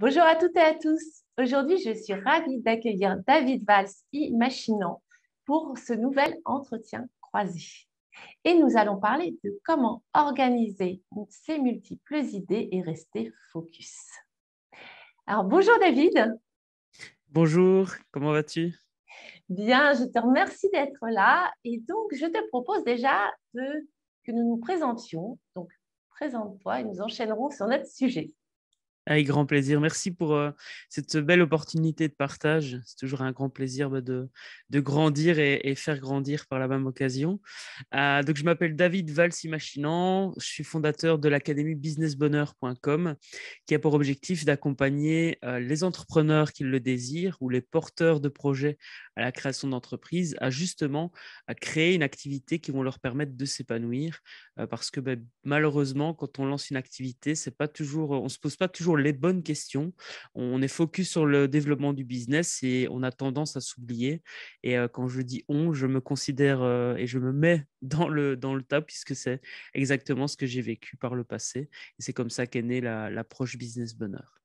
Bonjour à toutes et à tous. Aujourd'hui, je suis ravie d'accueillir David Valls y Machinant pour ce nouvel entretien croisé. Et nous allons parler de comment organiser ses multiples idées et rester focus. Alors, bonjour David. Bonjour, comment vas-tu? Bien, je te remercie d'être là. Et donc, je te propose déjà que nous nous présentions. Donc, présente-toi et nous enchaînerons sur notre sujet. Avec grand plaisir. Merci pour cette belle opportunité de partage. C'est toujours un grand plaisir de grandir et faire grandir par la même occasion. Donc, je m'appelle David Valls y Machinant. Je suis fondateur de l'académie businessbonheur.com qui a pour objectif d'accompagner les entrepreneurs qui le désirent ou les porteurs de projets à la création d'entreprises à justement à créer une activité qui vont leur permettre de s'épanouir parce que malheureusement, quand on lance une activité, c'est pas toujours, on ne se pose pas toujours les bonnes questions. On est focus sur le développement du business et on a tendance à s'oublier. Et quand je dis on, je me considère et je me mets dans le tas puisque c'est exactement ce que j'ai vécu par le passé. Et c'est comme ça qu'est née l'approche Business Bonheur.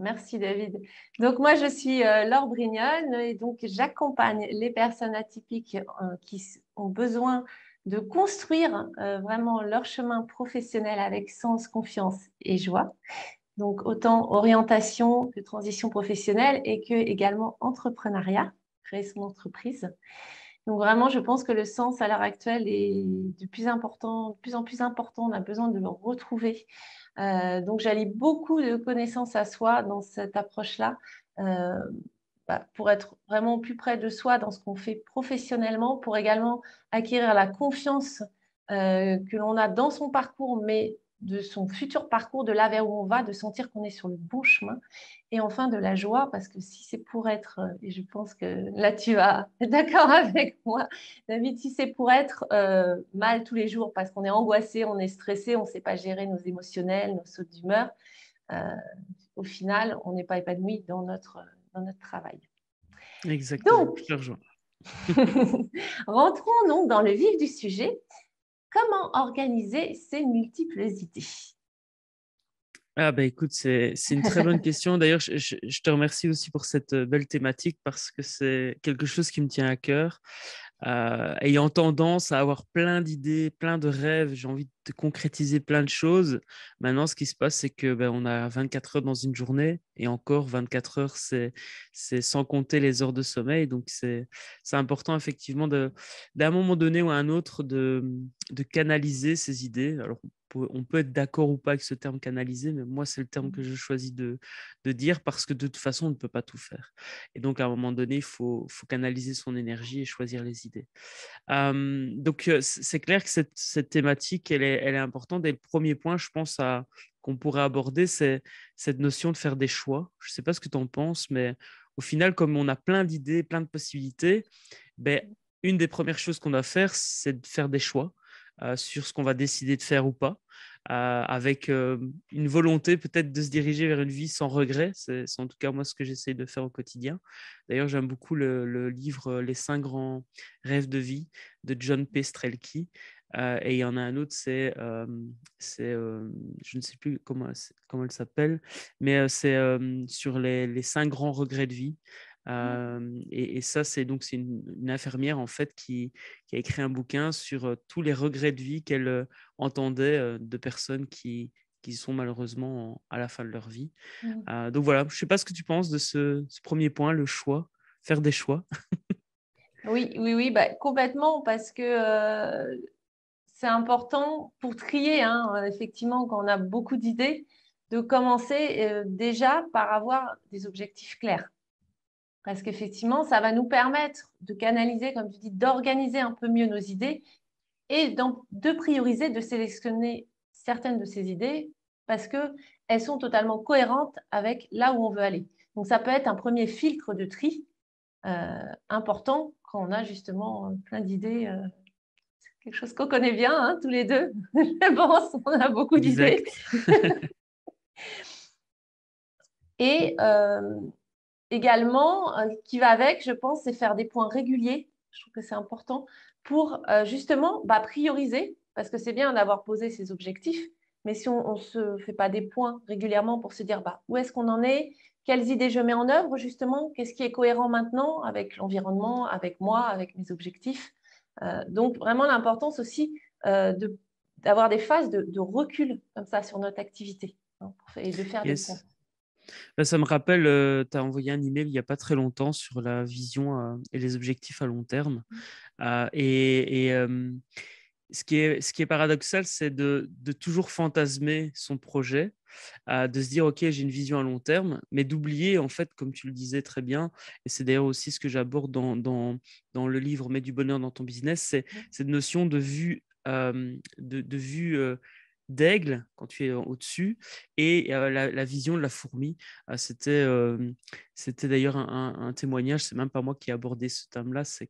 Merci David. Donc moi, je suis Laure Brignonne et donc j'accompagne les personnes atypiques qui ont besoin de construire vraiment leur chemin professionnel avec sens, confiance et joie. Donc, autant orientation que transition professionnelle et que également entrepreneuriat, créer son entreprise. Donc, vraiment, je pense que le sens à l'heure actuelle est de plus en plus important. On a besoin de le retrouver. Donc, j'allie beaucoup de connaissances à soi dans cette approche-là pour être vraiment au plus près de soi dans ce qu'on fait professionnellement, pour également acquérir la confiance que l'on a dans son parcours, mais de son futur parcours, de là vers où on va, de sentir qu'on est sur le bon chemin. Et enfin, de la joie, parce que si c'est pour être, et je pense que là, tu vas être d'accord avec moi, David, si c'est pour être mal tous les jours, parce qu'on est angoissé, on est stressé, on ne sait pas gérer nos émotionnels, nos sauts d'humeur, au final, on n'est pas épanoui dans notre travail. Exactement. Donc, rentrons donc dans le vif du sujet. Comment organiser ces multiples idées ? Ah bah écoute, c'est une très bonne question. D'ailleurs, je te remercie aussi pour cette belle thématique parce que c'est quelque chose qui me tient à cœur. Ayant tendance à avoir plein d'idées, plein de rêves, j'ai envie de concrétiser plein de choses. Maintenant, ce qui se passe, c'est que on a 24 heures dans une journée et encore 24 heures, c'est sans compter les heures de sommeil. Donc, c'est important effectivement d'un moment donné ou à un autre de canaliser ces idées. Alors, on peut être d'accord ou pas avec ce terme canaliser, mais moi, c'est le terme que je choisis de dire parce que de toute façon, on ne peut pas tout faire. Et donc, à un moment donné, il faut canaliser son énergie et choisir les idées. Donc, c'est clair que cette thématique, elle est importante. Et le premier point, je pense, qu'on pourrait aborder, c'est cette notion de faire des choix. Je ne sais pas ce que tu en penses, mais au final, comme on a plein d'idées, plein de possibilités, une des premières choses qu'on doit faire, c'est de faire des choix. Sur ce qu'on va décider de faire ou pas, avec une volonté peut-être de se diriger vers une vie sans regret. C'est en tout cas moi ce que j'essaie de faire au quotidien. D'ailleurs, j'aime beaucoup le livre « Les cinq grands rêves de vie » de John P. Strelke. Et il y en a un autre, c'est je ne sais plus comment elle s'appelle, mais c'est sur les cinq grands regrets de vie. Et ça, c'est une infirmière en fait qui a écrit un bouquin sur tous les regrets de vie qu'elle entendait de personnes qui sont malheureusement à la fin de leur vie. Donc voilà, je ne sais pas ce que tu penses de ce premier point, le choix, faire des choix. Oui, complètement, parce que c'est important pour trier, effectivement, quand on a beaucoup d'idées, de commencer déjà par avoir des objectifs clairs. Parce qu'effectivement, ça va nous permettre de canaliser, comme tu dis, d'organiser un peu mieux nos idées et de prioriser, de sélectionner certaines de ces idées parce qu'elles sont totalement cohérentes avec là où on veut aller. Donc, ça peut être un premier filtre de tri important quand on a justement plein d'idées. Quelque chose qu'on connaît bien, tous les deux. Je pense qu'on a beaucoup d'idées. Et... également, qui va avec, je pense, c'est faire des points réguliers. Je trouve que c'est important pour justement prioriser, parce que c'est bien d'avoir posé ses objectifs, Mais si on ne se fait pas des points régulièrement pour se dire bah, où est-ce qu'on en est, quelles idées je mets en œuvre justement, qu'est-ce qui est cohérent maintenant avec l'environnement, avec moi, avec mes objectifs. Donc vraiment l'importance aussi d'avoir des phases de recul comme ça sur notre activité hein, et de faire des points. Là, ça me rappelle, tu as envoyé un email il n'y a pas très longtemps sur la vision et les objectifs à long terme. Ce qui est paradoxal, c'est de toujours fantasmer son projet, de se dire « Ok, j'ai une vision à long terme », mais d'oublier, en fait, comme tu le disais très bien, et c'est d'ailleurs aussi ce que j'aborde dans le livre « Mets du bonheur dans ton business », c'est cette notion de vue d'aigle quand tu es au-dessus et la vision de la fourmi. C'était d'ailleurs un témoignage, c'est même pas moi qui ai abordé ce thème-là, c'est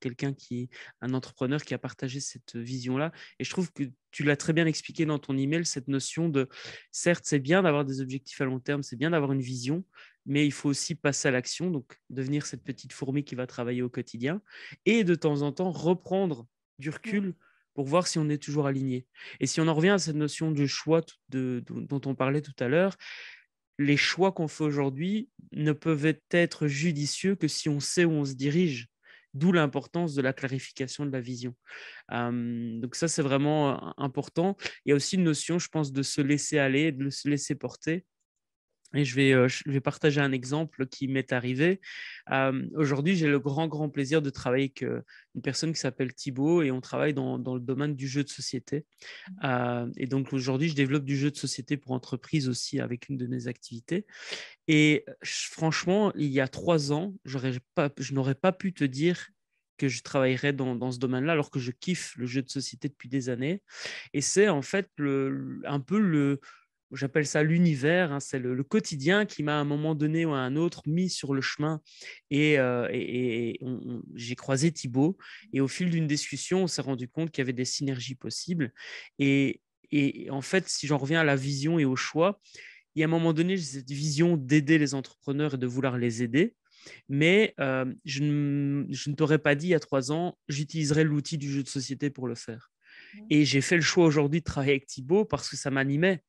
un entrepreneur qui a partagé cette vision-là. Et je trouve que tu l'as très bien expliqué dans ton email, cette notion de, certes, c'est bien d'avoir des objectifs à long terme, c'est bien d'avoir une vision, mais il faut aussi passer à l'action, donc devenir cette petite fourmi qui va travailler au quotidien et de temps en temps reprendre du recul pour voir si on est toujours aligné. Et si on en revient à cette notion du choix dont on parlait tout à l'heure, les choix qu'on fait aujourd'hui ne peuvent être judicieux que si on sait où on se dirige, d'où l'importance de la clarification de la vision. Donc ça, c'est vraiment important. Il y a aussi une notion, je pense, de se laisser aller, de se laisser porter. Et je vais partager un exemple qui m'est arrivé. Aujourd'hui, j'ai le grand plaisir de travailler avec une personne qui s'appelle Thibault et on travaille dans le domaine du jeu de société. Et donc, aujourd'hui, je développe du jeu de société pour entreprise aussi avec une de mes activités. Et franchement, il y a 3 ans, je n'aurais pas pu te dire que je travaillerais dans ce domaine-là, alors que je kiffe le jeu de société depuis des années. Et c'est en fait j'appelle ça l'univers, hein, c'est le quotidien qui m'a à un moment donné ou à un autre mis sur le chemin et j'ai croisé Thibault et au fil d'une discussion, on s'est rendu compte qu'il y avait des synergies possibles et en fait, si j'en reviens à la vision et au choix, il y a un moment donné, j'ai cette vision d'aider les entrepreneurs et de vouloir les aider, mais je ne t'aurais pas dit il y a 3 ans, j'utiliserais l'outil du jeu de société pour le faire. Et j'ai fait le choix aujourd'hui de travailler avec Thibault parce que ça m'animait.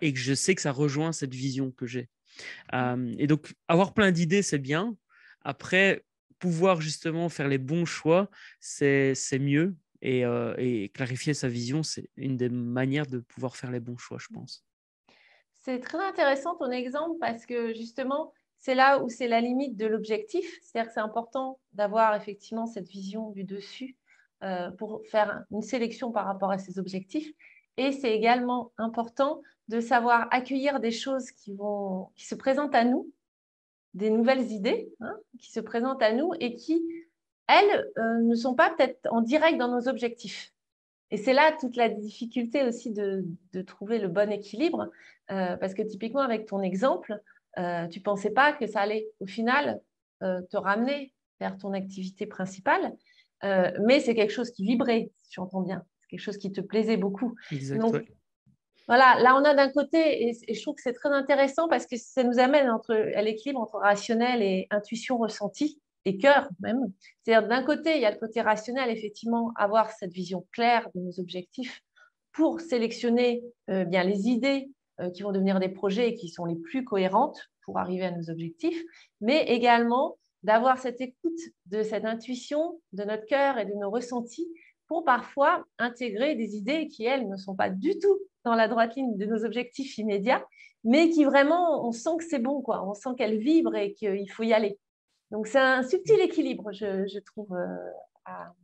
Et que je sais que ça rejoint cette vision que j'ai. Et donc, avoir plein d'idées, c'est bien. Après, pouvoir justement faire les bons choix, c'est mieux. Et clarifier sa vision, c'est une des manières de pouvoir faire les bons choix, je pense. C'est très intéressant ton exemple parce que justement, c'est là où c'est la limite de l'objectif. C'est-à-dire que c'est important d'avoir effectivement cette vision du dessus pour faire une sélection par rapport à ses objectifs. Et c'est également important de savoir accueillir des choses qui se présentent à nous, des nouvelles idées hein, qui se présentent à nous et qui, elles, ne sont pas peut-être en direct dans nos objectifs. Et c'est là toute la difficulté aussi de trouver le bon équilibre parce que typiquement avec ton exemple, tu ne pensais pas que ça allait au final te ramener vers ton activité principale, mais c'est quelque chose qui vibrait, si j'entends bien. Quelque chose qui te plaisait beaucoup. Exactement. Donc, voilà, là, on a d'un côté, et je trouve que c'est très intéressant parce que ça nous amène à l'équilibre entre rationnel et intuition ressentie, et cœur même. C'est-à-dire, d'un côté, il y a le côté rationnel, effectivement, avoir cette vision claire de nos objectifs pour sélectionner bien les idées qui vont devenir des projets et qui sont les plus cohérentes pour arriver à nos objectifs, mais également d'avoir cette écoute de cette intuition, de notre cœur et de nos ressentis pour parfois intégrer des idées qui, elles, ne sont pas du tout dans la droite ligne de nos objectifs immédiats, mais qui vraiment, on sent que c'est bon, quoi. On sent qu'elles vibrent et qu'il faut y aller. Donc, c'est un subtil équilibre, je trouve, à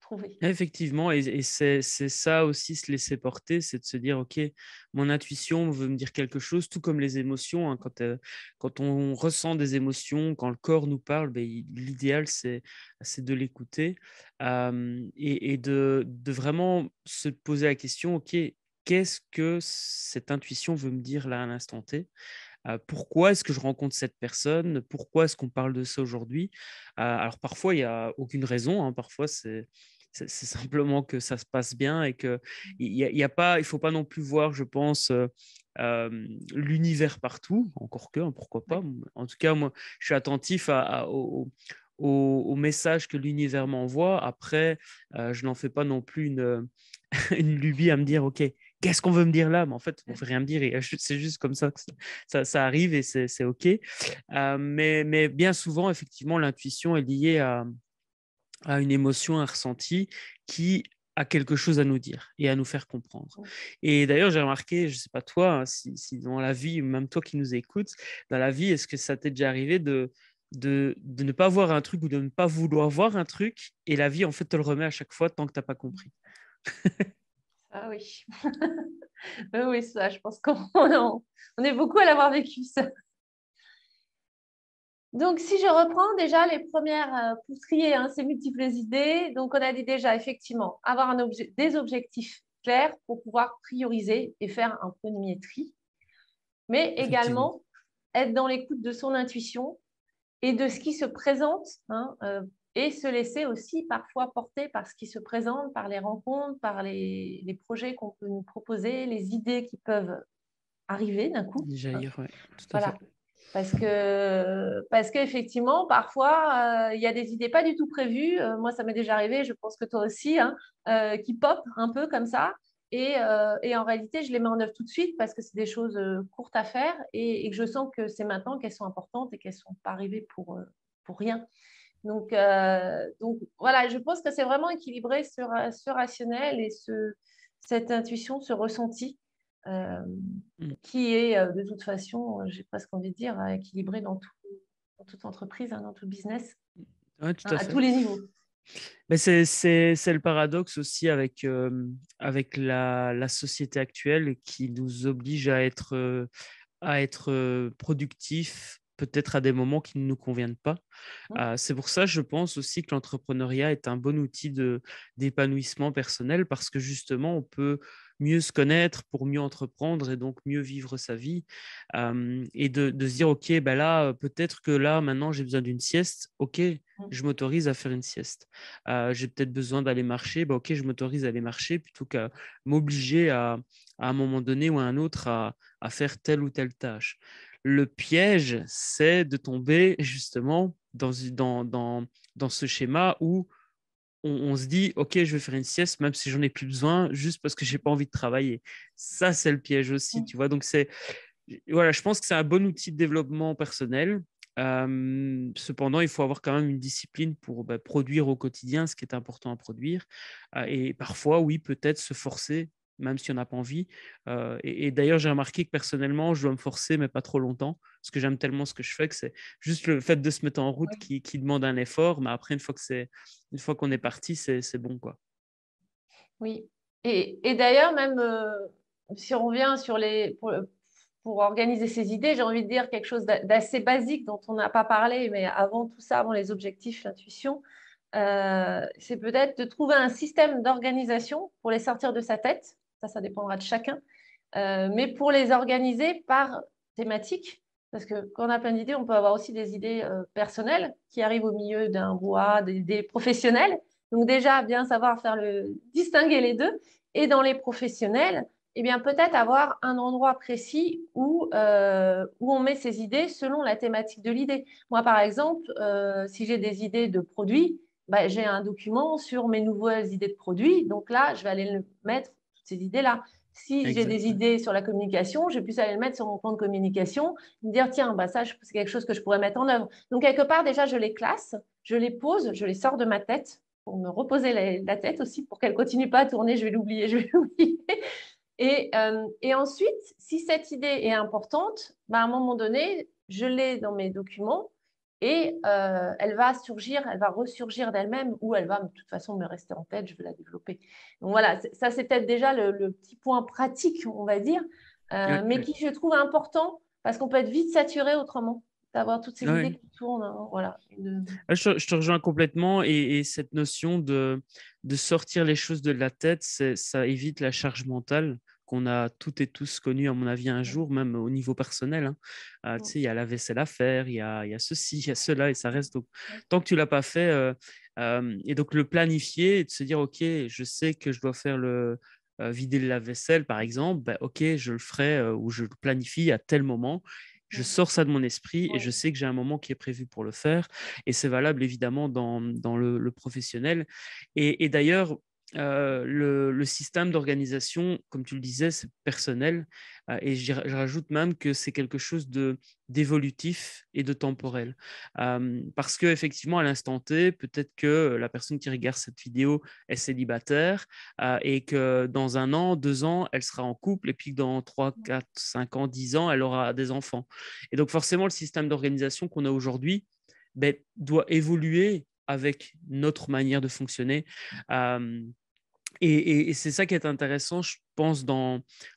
trouver. Effectivement, et c'est ça aussi, se laisser porter, c'est de se dire, OK, mon intuition veut me dire quelque chose, tout comme les émotions. Hein, quand on ressent des émotions, quand le corps nous parle, ben, l'idéal, c'est de l'écouter et de vraiment se poser la question, OK, qu'est-ce que cette intuition veut me dire là à l'instant T ? Pourquoi est-ce que je rencontre cette personne ? Pourquoi est-ce qu'on parle de ça aujourd'hui ? Alors parfois, il n'y a aucune raison, hein, parfois c'est simplement que ça se passe bien et qu'il y a pas, il ne faut pas non plus voir, je pense, l'univers partout, encore que, hein, pourquoi pas. En tout cas, moi, je suis attentif au message que l'univers m'envoie. Après, je n'en fais pas non plus une lubie à me dire « Ok, qu'est-ce qu'on veut me dire là? Mais en fait, on ne veut rien me dire. Et c'est juste comme ça que ça arrive et c'est OK. Mais bien souvent, effectivement, l'intuition est liée à une émotion, un ressenti qui a quelque chose à nous dire et à nous faire comprendre. Et d'ailleurs, j'ai remarqué, je ne sais pas toi, hein, si dans la vie, même toi qui nous écoutes, dans la vie, est-ce que ça t'est déjà arrivé de ne pas voir un truc ou de ne pas vouloir voir un truc et la vie, en fait, te le remet à chaque fois tant que tu n'as pas compris? Ah oui. Oui, ça, je pense qu'on est beaucoup à l'avoir vécu, ça. Donc, si je reprends déjà les premières pour trier ces multiples idées, donc on a dit déjà, effectivement, avoir des objectifs clairs pour pouvoir prioriser et faire un premier tri, mais également être dans l'écoute de son intuition et de ce qui se présente, et se laisser aussi parfois porter par ce qui se présente, par les rencontres, par les projets qu'on peut nous proposer, les idées qui peuvent arriver d'un coup. Jaillir, oui, tout à fait. Parce qu'effectivement, parfois, il y a des idées pas du tout prévues. Moi, ça m'est déjà arrivé, je pense que toi aussi, qui pop un peu comme ça. Et en réalité, je les mets en œuvre tout de suite parce que c'est des choses courtes à faire et que je sens que c'est maintenant qu'elles sont importantes et qu'elles ne sont pas arrivées pour rien. Donc, voilà, je pense que c'est vraiment équilibré ce rationnel et cette intuition, ce ressenti. Qui est de toute façon, j'ai presque envie de dire, équilibré dans toute entreprise, dans tout business, à tous les niveaux. Mais c'est le paradoxe aussi avec la société actuelle qui nous oblige à être productifs, peut-être à des moments qui ne nous conviennent pas. C'est pour ça, je pense aussi que l'entrepreneuriat est un bon outil d'épanouissement personnel parce que justement, on peut mieux se connaître pour mieux entreprendre et donc mieux vivre sa vie et de se dire, OK, ben là, peut-être que là, maintenant, j'ai besoin d'une sieste. OK, je m'autorise à faire une sieste. J'ai peut-être besoin d'aller marcher. Ben, OK, je m'autorise à aller marcher plutôt qu'à m'obliger à un moment donné ou à un autre à faire telle ou telle tâche. Le piège, c'est de tomber justement dans ce schéma où on se dit « Ok, je vais faire une sieste, même si j'en ai plus besoin, juste parce que je n'ai pas envie de travailler. » Ça, c'est le piège aussi, tu vois. Donc, voilà, je pense que c'est un bon outil de développement personnel. Cependant, il faut avoir quand même une discipline pour produire au quotidien ce qui est important à produire. Et parfois, oui, peut-être se forcer même si on n'a pas envie. Et d'ailleurs, j'ai remarqué que personnellement, je dois me forcer, mais pas trop longtemps, parce que j'aime tellement ce que je fais que c'est juste le fait de se mettre en route qui demande un effort, mais après, une fois qu'on est parti, c'est bon, quoi. Oui. Et d'ailleurs, même si on revient sur pour organiser ces idées, j'ai envie de dire quelque chose d'assez basique dont on n'a pas parlé, mais avant tout ça, avant les objectifs, l'intuition, c'est peut-être de trouver un système d'organisation pour les sortir de sa tête. Ça dépendra de chacun. Mais pour les organiser par thématique, parce que quand on a plein d'idées, on peut avoir aussi des idées personnelles qui arrivent au milieu d'un brouhaha, des professionnels. Donc déjà, bien savoir distinguer les deux. Et dans les professionnels, eh bien, peut-être avoir un endroit précis où on met ses idées selon la thématique de l'idée. Moi, par exemple, si j'ai des idées de produits, j'ai un document sur mes nouvelles idées de produits. Donc là, je vais aller le mettre ces idées-là. Si j'ai des idées sur la communication, j'ai pu aller le mettre sur mon plan de communication, me dire tiens, ça, c'est quelque chose que je pourrais mettre en œuvre. Donc, quelque part, déjà, je les classe, je les pose, je les sors de ma tête pour me reposer la tête aussi, pour qu'elle ne continue pas à tourner, je vais l'oublier. Et ensuite, si cette idée est importante, à un moment donné, je l'ai dans mes documents et elle va ressurgir d'elle-même ou elle va de toute façon me rester en tête, je vais la développer. Donc voilà, ça c'est peut-être déjà le petit point pratique, on va dire, mais qui je trouve important parce qu'on peut être vite saturé autrement, d'avoir toutes ces idées qui tournent. Voilà. Je te rejoins complètement et cette notion de sortir les choses de la tête, ça évite la charge mentale qu'on a toutes et tous connu, à mon avis, un jour, même au niveau personnel. Tu sais, il y a la vaisselle à faire, il y a ceci, il y a cela, et ça reste. Donc, tant que tu ne l'as pas fait, et donc le planifier, et de se dire, OK, je sais que je dois faire vider le lave-vaisselle, par exemple, OK, je le ferai ou je le planifie à tel moment. Je sors ça de mon esprit et je sais que j'ai un moment qui est prévu pour le faire. Et c'est valable, évidemment, dans le professionnel. Et d'ailleurs, le système d'organisation, comme tu le disais, c'est personnel, et je rajoute même que c'est quelque chose d'évolutif et de temporel, parce qu'effectivement à l'instant T, peut-être que la personne qui regarde cette vidéo est célibataire, et que dans 1 an, 2 ans, elle sera en couple, et puis dans 3, 4, 5 ans, 10 ans, elle aura des enfants. Et donc forcément, le système d'organisation qu'on a aujourd'hui doit évoluer avec notre manière de fonctionner. Et c'est ça qui est intéressant, je pense,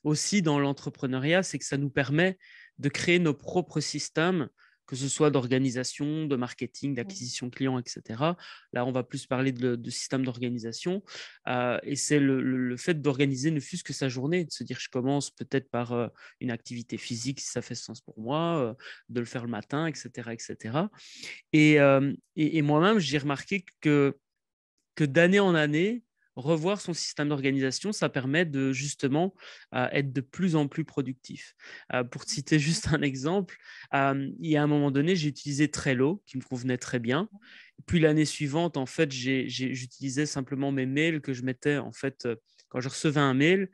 aussi dans l'entrepreneuriat, c'est que ça nous permet de créer nos propres systèmes, que ce soit d'organisation, de marketing, d'acquisition client, etc. Là, on va plus parler de système d'organisation. Et c'est le fait d'organiser, ne fût-ce que sa journée, de se dire je commence peut-être par une activité physique, si ça fait sens pour moi, de le faire le matin, etc. etc. Et moi-même, j'ai remarqué que d'année en année, revoir son système d'organisation, ça permet de justement être de plus en plus productif. Pour te citer juste un exemple, il y a un moment donné, j'ai utilisé Trello, qui me convenait très bien. Puis l'année suivante, en fait, j'utilisais simplement mes mails que je mettais. En fait, quand je recevais un mail,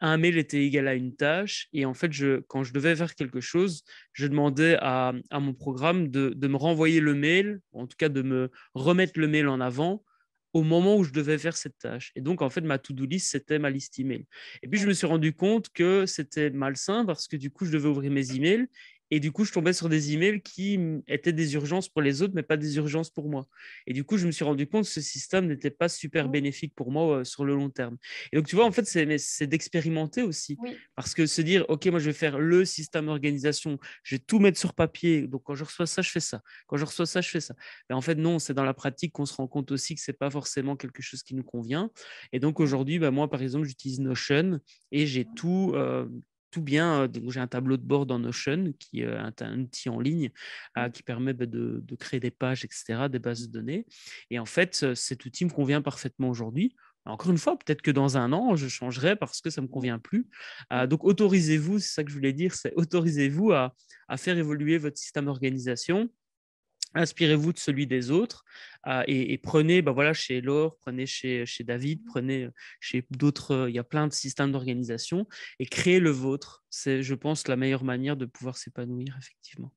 un mail était égal à une tâche. Et en fait, quand je devais faire quelque chose, je demandais à mon programme de me renvoyer le mail, ou en tout cas de me remettre le mail en avant au moment où je devais faire cette tâche. Et donc, en fait, ma to-do list, c'était ma liste email. Et puis, je me suis rendu compte que c'était malsain parce que du coup, je devais ouvrir mes emails et du coup, je tombais sur des emails qui étaient des urgences pour les autres, mais pas des urgences pour moi. Et du coup, je me suis rendu compte que ce système n'était pas super bénéfique pour moi sur le long terme. Et donc, tu vois, en fait, c'est d'expérimenter aussi. Oui. Parce que se dire, OK, moi, je vais faire le système d'organisation, je vais tout mettre sur papier. Donc, quand je reçois ça, je fais ça. Quand je reçois ça, je fais ça. Mais en fait, non, c'est dans la pratique qu'on se rend compte aussi que ce n'est pas forcément quelque chose qui nous convient. Et donc, aujourd'hui, moi, par exemple, j'utilise Notion et j'ai tout bien. J'ai un tableau de bord dans Notion qui est un outil en ligne qui permet de créer des pages, etc., des bases de données. Et en fait, cet outil me convient parfaitement aujourd'hui. Encore une fois, peut-être que dans 1 an, je changerai parce que ça ne me convient plus. Donc, autorisez-vous, c'est ça que je voulais dire, c'est autorisez-vous à faire évoluer votre système d'organisation. Inspirez-vous de celui des autres et prenez, chez Laure, prenez chez David, prenez chez d'autres, il y a plein de systèmes d'organisation et créez le vôtre. C'est, je pense, la meilleure manière de pouvoir s'épanouir, effectivement.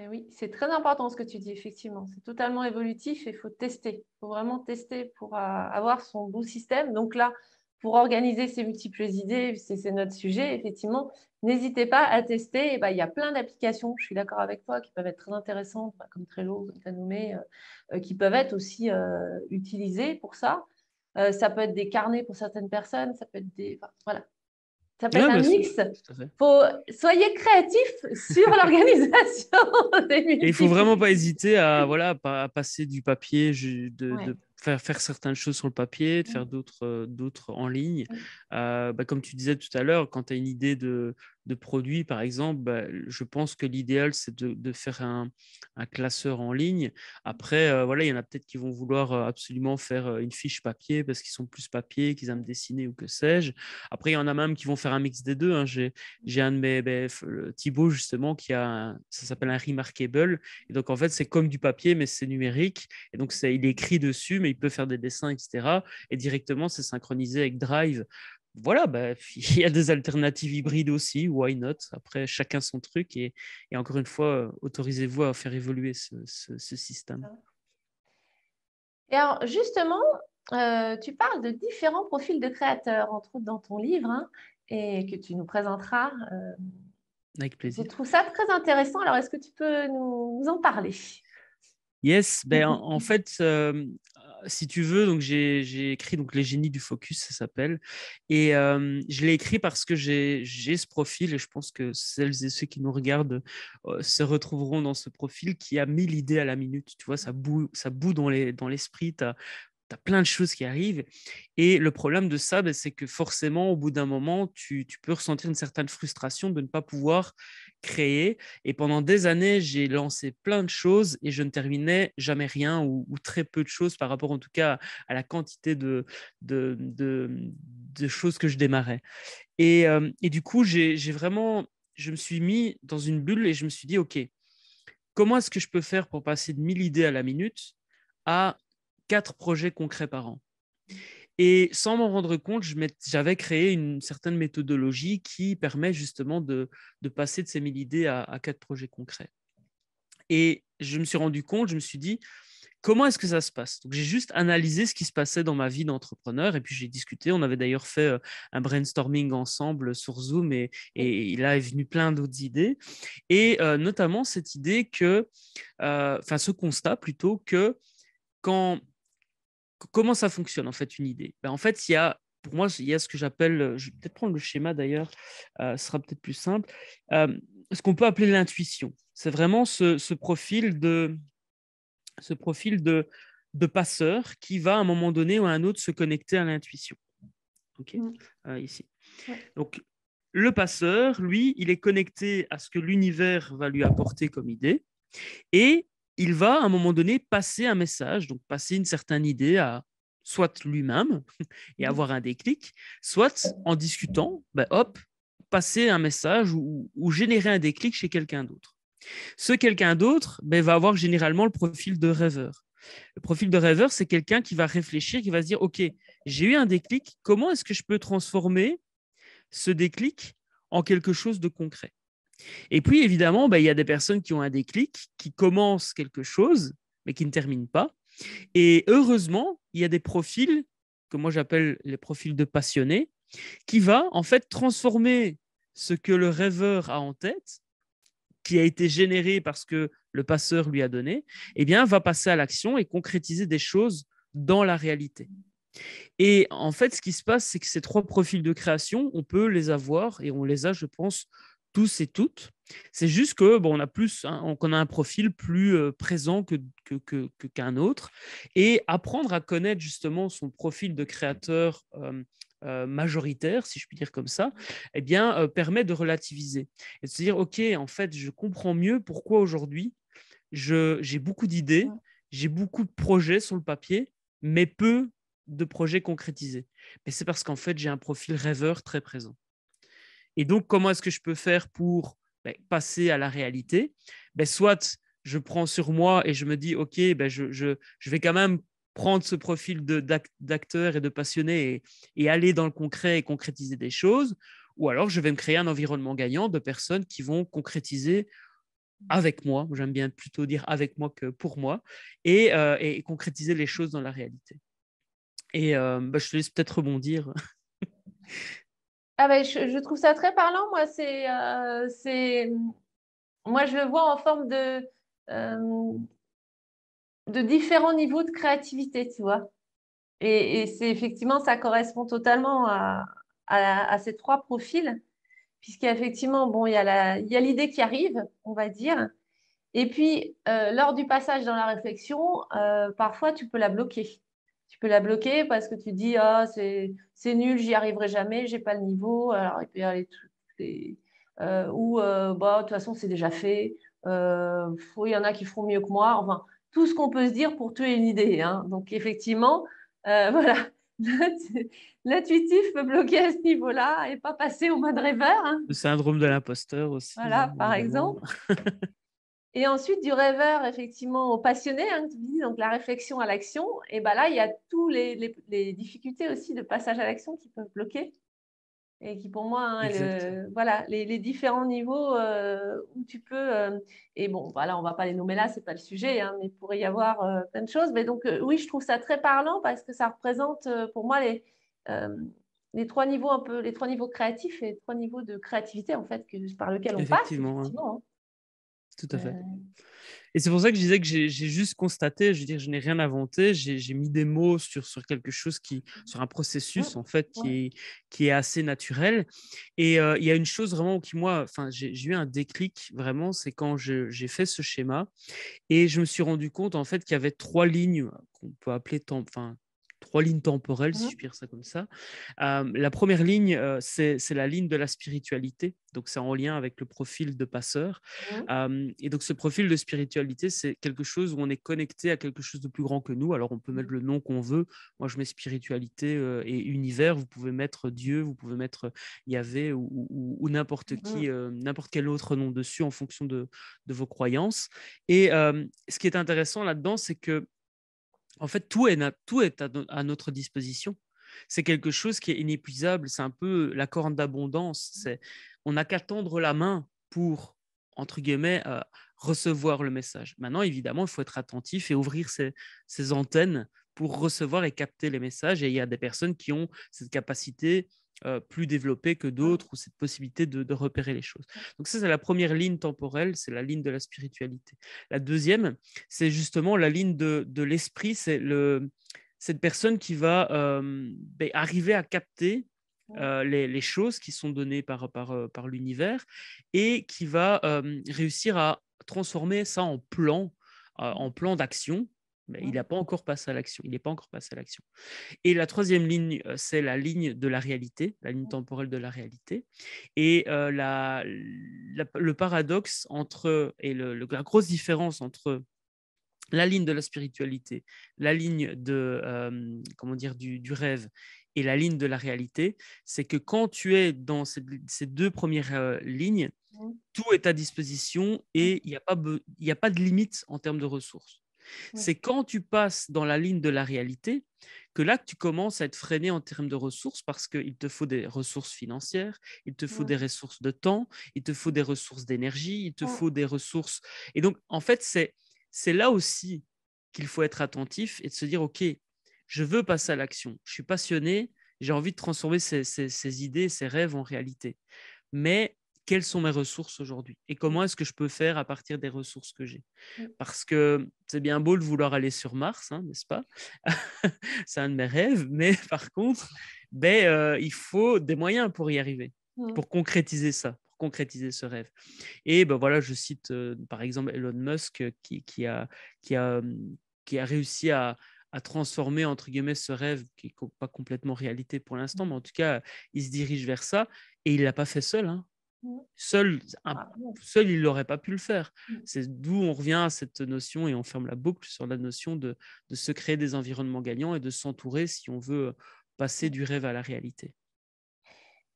Et oui, c'est très important ce que tu dis, effectivement. C'est totalement évolutif et il faut tester. Il faut vraiment tester pour avoir son bon système. Donc là, pour organiser ces multiples idées, c'est notre sujet, effectivement. N'hésitez pas à tester. Il y a plein d'applications, je suis d'accord avec toi, qui peuvent être très intéressantes, comme Trello, comme tu as nommé, qui peuvent être aussi utilisées pour ça. Ça peut être des carnets pour certaines personnes, ça peut être des… voilà. Ça peut être un mix. Soyez créatifs sur l'organisation des multiples. Et il ne faut vraiment pas hésiter à passer du papier, de faire certaines choses sur le papier, de faire d'autres en ligne. Comme tu disais tout à l'heure, quand tu as une idée de produit, par exemple, je pense que l'idéal, c'est de faire un classeur en ligne. Après, il y en a peut-être qui vont vouloir absolument faire une fiche papier parce qu'ils sont plus papier, qu'ils aiment dessiner ou que sais-je. Après, il y en a même qui vont faire un mix des deux. J'ai un de mes... Thibault, justement, ça s'appelle un Remarkable. Et donc, en fait, c'est comme du papier, mais c'est numérique. Et donc, il est écrit dessus, mais il peut faire des dessins, etc. Et directement, c'est synchronisé avec Drive. Voilà, il y a des alternatives hybrides aussi, why not? Après, chacun son truc et encore une fois, autorisez-vous à faire évoluer ce système. Et alors, justement, tu parles de différents profils de créateurs, entre autres dans ton livre, et que tu nous présenteras. Avec plaisir. Je trouve ça très intéressant. Alors, est-ce que tu peux nous en parler? Yes, en fait, si tu veux, donc j'ai écrit donc Les génies du Focus, ça s'appelle, et je l'ai écrit parce que j'ai ce profil, et je pense que celles et ceux qui nous regardent se retrouveront dans ce profil qui a 1000 idées à la minute, tu vois, ça bout dans l'esprit, t'as plein de choses qui arrivent. Et le problème de ça, c'est que forcément, au bout d'un moment, tu peux ressentir une certaine frustration de ne pas pouvoir créer. Et pendant des années, j'ai lancé plein de choses et je ne terminais jamais rien ou très peu de choses par rapport, en tout cas, à la quantité de choses que je démarrais. Et du coup, je me suis mis dans une bulle et je me suis dit, OK, comment est-ce que je peux faire pour passer de 1000 idées à la minute à 4 projets concrets par an. Et sans m'en rendre compte, j'avais créé une certaine méthodologie qui permet justement de passer de ces 1000 idées à 4 projets concrets. Et je me suis rendu compte, je me suis dit, comment est-ce que ça se passe? Donc, j'ai juste analysé ce qui se passait dans ma vie d'entrepreneur et puis j'ai discuté. On avait d'ailleurs fait un brainstorming ensemble sur Zoom et là est venu plein d'autres idées. Et notamment cette idée que, enfin ce constat plutôt que comment ça fonctionne en fait une idée? Ben, en fait, il y a, pour moi, il y a ce que j'appelle, je vais peut-être prendre le schéma d'ailleurs, ce sera peut-être plus simple, ce qu'on peut appeler l'intuition. C'est vraiment ce profil de passeur qui va à un moment donné ou à un autre se connecter à l'intuition. Okay. Ici. Ouais. Donc, le passeur, lui, il est connecté à ce que l'univers va lui apporter comme idée et il va à un moment donné passer un message, donc passer une certaine idée à soit lui-même et avoir un déclic, soit en discutant, ben hop, passer un message ou générer un déclic chez quelqu'un d'autre. Ce quelqu'un d'autre va avoir généralement le profil de rêveur. Le profil de rêveur, c'est quelqu'un qui va réfléchir, qui va se dire « Ok, j'ai eu un déclic, comment est-ce que je peux transformer ce déclic en quelque chose de concret ?» Et puis, évidemment, il y a des personnes qui ont un déclic, qui commencent quelque chose, mais qui ne terminent pas. Et heureusement, il y a des profils, que moi j'appelle les profils de passionnés, qui va en fait transformer ce que le rêveur a en tête qui a été généré parce que le passeur lui a donné, eh bien, va passer à l'action et concrétiser des choses dans la réalité. Et en fait, ce qui se passe, c'est que ces trois profils de création, on peut les avoir et on les a, je pense, tous et toutes. C'est juste que bon, on a plus, hein, qu'on a un profil plus présent que qu'un autre. Et apprendre à connaître justement son profil de créateur majoritaire, si je puis dire comme ça, eh bien, permet de relativiser et de se dire, ok, en fait, je comprends mieux pourquoi aujourd'hui j'ai beaucoup d'idées, j'ai beaucoup de projets sur le papier, mais peu de projets concrétisés. Mais c'est parce qu'en fait, j'ai un profil rêveur très présent. Et donc, comment est-ce que je peux faire pour passer à la réalité? Soit je prends sur moi et je me dis, ok, je vais quand même prendre ce profil d'acteur et de passionné et aller dans le concret et concrétiser des choses, ou alors je vais me créer un environnement gagnant de personnes qui vont concrétiser avec moi, j'aime bien plutôt dire avec moi que pour moi, et concrétiser les choses dans la réalité. Et je te laisse peut-être rebondir. Je trouve ça très parlant, moi, moi je le vois en forme de différents niveaux de créativité, tu vois. Et c'est effectivement, ça correspond totalement à ces trois profils, puisqu'effectivement, bon, il y a l'idée qui arrive, on va dire. Et puis, lors du passage dans la réflexion, parfois, tu peux la bloquer. Tu peux la bloquer parce que tu dis, ah, c'est nul, j'y arriverai jamais, j'ai pas le niveau. Alors, il peut y aller de toute façon, c'est déjà fait. Il y en a qui feront mieux que moi. Enfin, tout ce qu'on peut se dire pour tuer une idée. Hein. Donc, effectivement, voilà, l'intuitif peut bloquer à ce niveau-là et pas passer au mode rêveur. Hein. Le syndrome de l'imposteur aussi. Voilà, par exemple. Et ensuite, du rêveur, effectivement, au passionné, hein, tu dis, donc la réflexion à l'action. Et bien là, il y a tous les difficultés aussi de passage à l'action qui peuvent bloquer. Et qui, pour moi, hein, les différents niveaux où tu peux… et bon, voilà, on ne va pas les nommer là, ce n'est pas le sujet, hein, mais il pourrait y avoir plein de choses. Mais donc, oui, je trouve ça très parlant parce que ça représente, pour moi, les trois niveaux un peu, les trois niveaux créatifs et les trois niveaux de créativité, en fait, par lesquels on passe. Effectivement, hein. Tout à fait. Et c'est pour ça que je disais que j'ai juste constaté, je veux dire, je n'ai rien inventé, j'ai mis des mots sur quelque chose sur un processus en fait qui est assez naturel. Et il y a une chose vraiment qui moi, enfin, j'ai eu un déclic vraiment, c'est quand j'ai fait ce schéma et je me suis rendu compte en fait qu'il y avait trois lignes qu'on peut appeler trois lignes temporelles, si je peux dire ça comme ça. La première ligne, c'est la ligne de la spiritualité. Donc, c'est en lien avec le profil de passeur. Et donc, ce profil de spiritualité, c'est quelque chose où on est connecté à quelque chose de plus grand que nous. Alors, on peut mettre le nom qu'on veut. Moi, je mets spiritualité et univers. Vous pouvez mettre Dieu, vous pouvez mettre Yahvé ou n'importe qui, n'importe quel autre nom dessus en fonction de vos croyances. Et ce qui est intéressant là-dedans, c'est que en fait, tout est à notre disposition. C'est quelque chose qui est inépuisable. C'est un peu la corne d'abondance. On n'a qu'à tendre la main pour, entre guillemets, recevoir le message. Maintenant, évidemment, il faut être attentif et ouvrir ses antennes pour recevoir et capter les messages. Et il y a des personnes qui ont cette capacité plus développée que d'autres ou cette possibilité de repérer les choses. Donc ça, c'est la première ligne temporelle, c'est la ligne de la spiritualité. La deuxième, c'est justement la ligne de l'esprit, c'est cette personne qui va arriver à capter les choses qui sont données par l'univers et qui va réussir à transformer ça en plan d'action. Mais il n'a pas encore passé à l'action. Et la troisième ligne, c'est la ligne de la réalité, la ligne temporelle de la réalité. Et le paradoxe la grosse différence entre la ligne de la spiritualité, la ligne du rêve et la ligne de la réalité, c'est que quand tu es dans ces deux premières lignes, tout est à disposition et il n'y a pas de limite en termes de ressources. C'est quand tu passes dans la ligne de la réalité que là que tu commences à être freiné en termes de ressources, parce qu'il te faut des ressources financières, il te faut des ressources de temps, il te faut des ressources d'énergie, il te faut des ressources. Et donc, en fait, c'est là aussi qu'il faut être attentif et de se dire, OK, je veux passer à l'action, je suis passionné, j'ai envie de transformer ces idées, ces rêves en réalité. Mais quelles sont mes ressources aujourd'hui et comment est-ce que je peux faire à partir des ressources que j'ai? Parce que c'est bien beau de vouloir aller sur Mars, n'est-ce pas? C'est un de mes rêves, mais par contre, il faut des moyens pour y arriver, pour concrétiser ça, pour concrétiser ce rêve. Et voilà, je cite par exemple Elon Musk qui a réussi à transformer entre guillemets ce rêve qui n'est pas complètement réalité pour l'instant, mais en tout cas, il se dirige vers ça et il ne l'a pas fait seul, Seul, il n'aurait pas pu le faire. C'est d'où on revient à cette notion et on ferme la boucle sur la notion de se créer des environnements gagnants et de s'entourer si on veut passer du rêve à la réalité.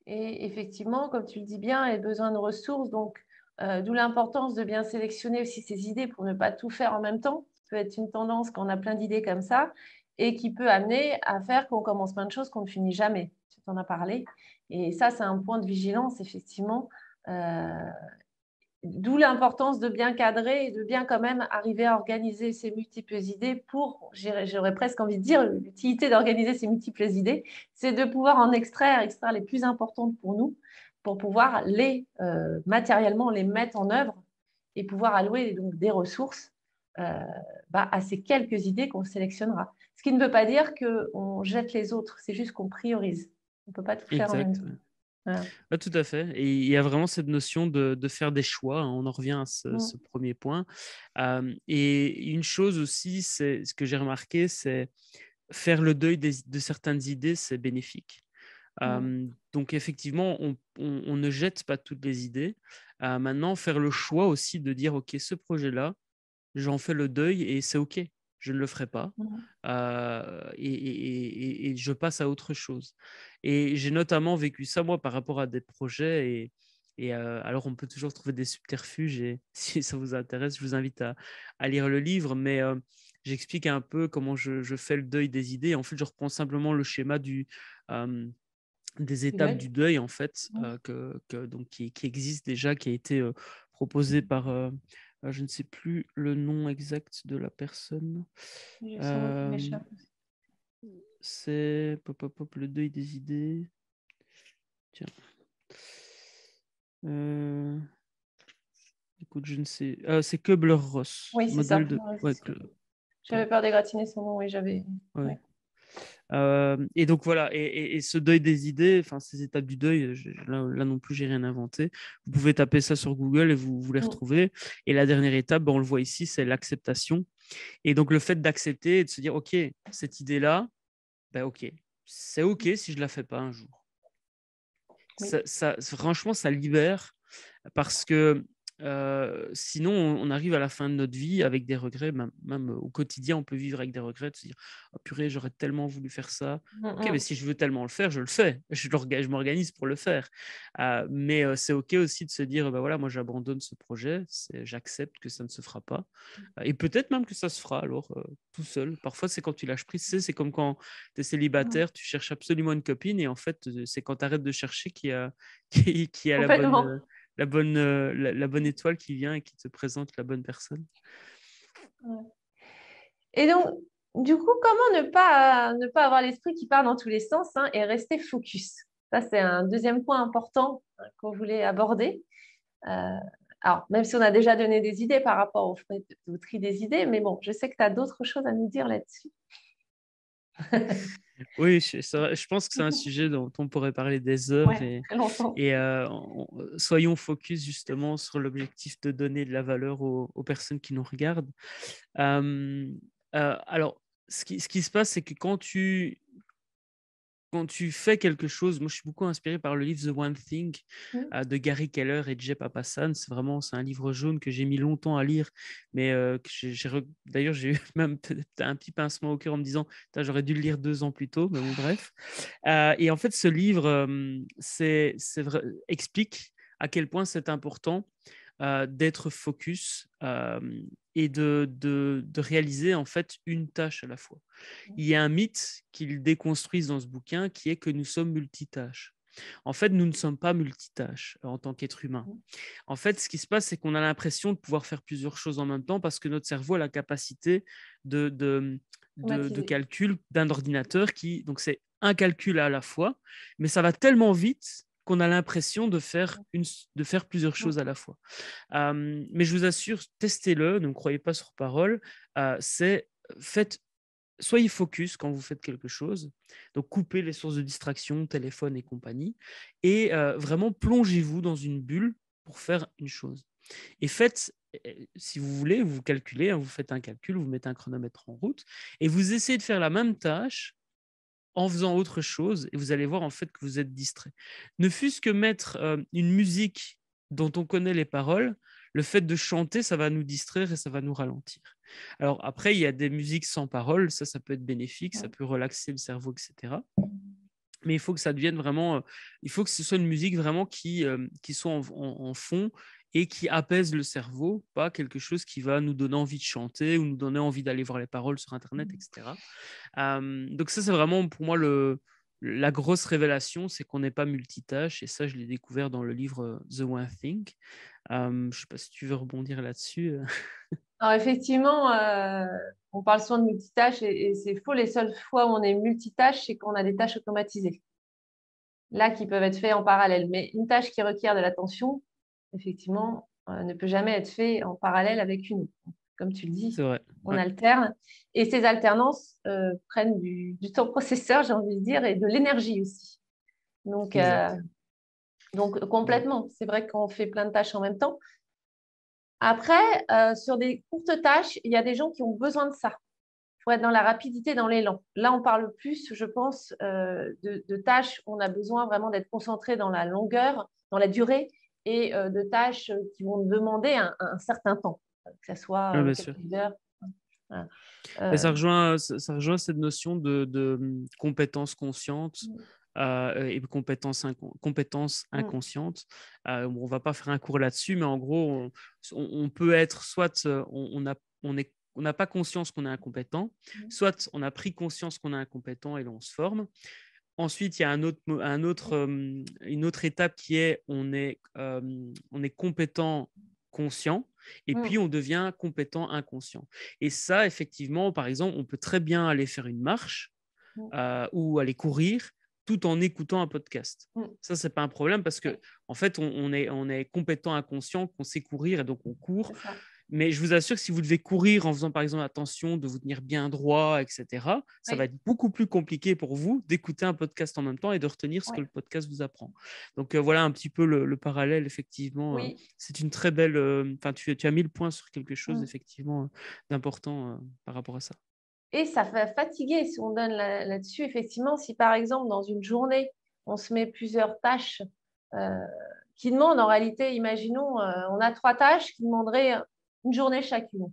Et effectivement, comme tu le dis bien, il y a besoin de ressources, donc d'où l'importance de bien sélectionner aussi ses idées pour ne pas tout faire en même temps. Ça peut être une tendance quand on a plein d'idées comme ça et qui peut amener à faire qu'on commence plein de choses qu'on ne finit jamais. Tu t'en as parlé. Et ça, c'est un point de vigilance, effectivement. D'où l'importance de bien cadrer et de bien quand même arriver à organiser ces multiples idées pour, j'aurais presque envie de dire, l'utilité d'organiser ces multiples idées, c'est de pouvoir en extraire les plus importantes pour nous, pour pouvoir matériellement les mettre en œuvre et pouvoir allouer donc, des ressources à ces quelques idées qu'on sélectionnera. Ce qui ne veut pas dire qu'on jette les autres, c'est juste qu'on priorise. On ne peut pas tout faire en même temps. Voilà. Ah, tout à fait. Et il y a vraiment cette notion de faire des choix. On en revient à ce premier point. Et une chose aussi, ce que j'ai remarqué, c'est faire le deuil de certaines idées, c'est bénéfique. Donc, effectivement, on ne jette pas toutes les idées. Maintenant, faire le choix aussi de dire, OK, ce projet-là, j'en fais le deuil et c'est OK. Je ne le ferai pas et je passe à autre chose. Et j'ai notamment vécu ça, moi, par rapport à des projets. Et alors, on peut toujours trouver des subterfuges. Et si ça vous intéresse, je vous invite à lire le livre. Mais j'explique un peu comment je fais le deuil des idées. En fait, je reprends simplement le schéma des étapes du deuil, en fait, qui existe déjà, qui a été proposé par... je ne sais plus le nom exact de la personne. C'est le deuil des idées. Tiens. Écoute, je ne sais. C'est Kuebler-Ross. Oui, c'est ça. J'avais peur d'égratiner son nom. Oui, j'avais. Ouais. Ouais. Et donc voilà, et ce deuil des idées, enfin ces étapes du deuil, là non plus j'ai rien inventé, vous pouvez taper ça sur Google et vous les retrouvez. Et la dernière étape, on le voit ici, c'est l'acceptation. Et donc le fait d'accepter et de se dire OK, cette idée là, c'est OK si je la fais pas un jour. Ça, franchement, ça libère, parce que Sinon, on arrive à la fin de notre vie avec des regrets. Même au quotidien, on peut vivre avec des regrets, de se dire oh, purée, j'aurais tellement voulu faire ça. Ok, mais si je veux tellement le faire, je le fais. Je m'organise pour le faire. Mais c'est ok aussi de se dire bah voilà, moi j'abandonne ce projet. J'accepte que ça ne se fera pas. Et peut-être même que ça se fera alors tout seul. Parfois, c'est quand tu lâches prise. C'est comme quand tu es célibataire, tu cherches absolument une copine et en fait, c'est quand tu arrêtes de chercher qu'il y a la bonne étoile qui vient et qui te présente la bonne personne. Ouais. Et donc, du coup, comment ne pas avoir l'esprit qui part dans tous les sens et rester focus? Ça, c'est un deuxième point important qu'on voulait aborder. Alors, même si on a déjà donné des idées par rapport au tri des idées, mais bon, je sais que tu as d'autres choses à nous dire là-dessus. Oui, je pense que c'est un sujet dont on pourrait parler des heures soyons focus justement sur l'objectif de donner de la valeur aux personnes qui nous regardent. Alors, ce qui se passe, c'est que quand tu fais quelque chose, moi je suis beaucoup inspiré par le livre The One Thing de Gary Keller et Jay Papasan. C'est un livre jaune que j'ai mis longtemps à lire, mais d'ailleurs j'ai eu même un petit pincement au cœur en me disant j'aurais dû le lire 2 ans plus tôt, mais bon bref. Et en fait ce livre explique à quel point c'est important d'être focus et de réaliser en fait une tâche à la fois. Il y a un mythe qu'ils déconstruisent dans ce bouquin qui est que nous sommes multitâches. En fait, nous ne sommes pas multitâches en tant qu'être humain. En fait, ce qui se passe, c'est qu'on a l'impression de pouvoir faire plusieurs choses en même temps parce que notre cerveau a la capacité de calcul d'un ordinateur qui, donc c'est un calcul à la fois, mais ça va tellement vite qu'on a l'impression de faire plusieurs choses à la fois. Mais je vous assure, testez-le, ne me croyez pas sur parole, soyez focus quand vous faites quelque chose, donc coupez les sources de distraction, téléphone et compagnie, et vraiment plongez-vous dans une bulle pour faire une chose. Et faites, si vous voulez, vous calculez, vous faites un calcul, vous mettez un chronomètre en route, et vous essayez de faire la même tâche en faisant autre chose, et vous allez voir en fait que vous êtes distrait. Ne fût-ce que mettre une musique dont on connaît les paroles, le fait de chanter, ça va nous distraire et ça va nous ralentir. Alors après, il y a des musiques sans paroles, ça peut être bénéfique, ça peut relaxer le cerveau, etc. Mais il faut que ça devienne vraiment... il faut que ce soit une musique vraiment qui soit en fond et qui apaise le cerveau, pas quelque chose qui va nous donner envie de chanter ou nous donner envie d'aller voir les paroles sur Internet, etc. Donc ça, c'est vraiment pour moi la grosse révélation, c'est qu'on n'est pas multitâche, et ça, je l'ai découvert dans le livre The One Thing. Je ne sais pas si tu veux rebondir là-dessus. Alors effectivement, on parle souvent de multitâche, et c'est faux, les seules fois où on est multitâche, c'est qu'on a des tâches automatisées, là, qui peuvent être faites en parallèle. Mais une tâche qui requiert de l'attention, effectivement, ne peut jamais être fait en parallèle avec une. Comme tu le dis, on alterne. Et ces alternances prennent du temps processeur, j'ai envie de dire, et de l'énergie aussi. Donc complètement. C'est vrai qu'on fait plein de tâches en même temps. Après, sur des courtes tâches, il y a des gens qui ont besoin de ça pour être dans la rapidité, dans l'élan. Là, on parle plus, je pense, de tâches où on a besoin vraiment d'être concentré dans la longueur, dans la durée, et de tâches qui vont demander un certain temps, que ce soit quelques heures. Voilà. Ça rejoint cette notion de compétences conscientes et compétences inconscientes. Bon, on ne va pas faire un cours là-dessus, mais en gros, on peut être soit on n'a pas conscience qu'on est incompétent, soit on a pris conscience qu'on est incompétent et là on se forme. Ensuite, il y a une autre étape qui est on est compétent conscient, et puis on devient compétent inconscient. Et ça, effectivement, par exemple, on peut très bien aller faire une marche ou aller courir tout en écoutant un podcast. Ça, c'est pas un problème parce que en fait, on est compétent inconscient, qu'on sait courir et donc on court. Mais je vous assure que si vous devez courir en faisant par exemple attention de vous tenir bien droit, etc., ça va être beaucoup plus compliqué pour vous d'écouter un podcast en même temps et de retenir ce que le podcast vous apprend. Donc voilà un petit peu le parallèle, effectivement. Oui. C'est une très belle... tu as mis le point sur quelque chose, effectivement, d'important par rapport à ça. Et ça va fatiguer si on donne là-dessus. Effectivement, si par exemple, dans une journée, on se met plusieurs tâches qui demandent en réalité, imaginons, on a 3 tâches qui demanderaient une journée chacune.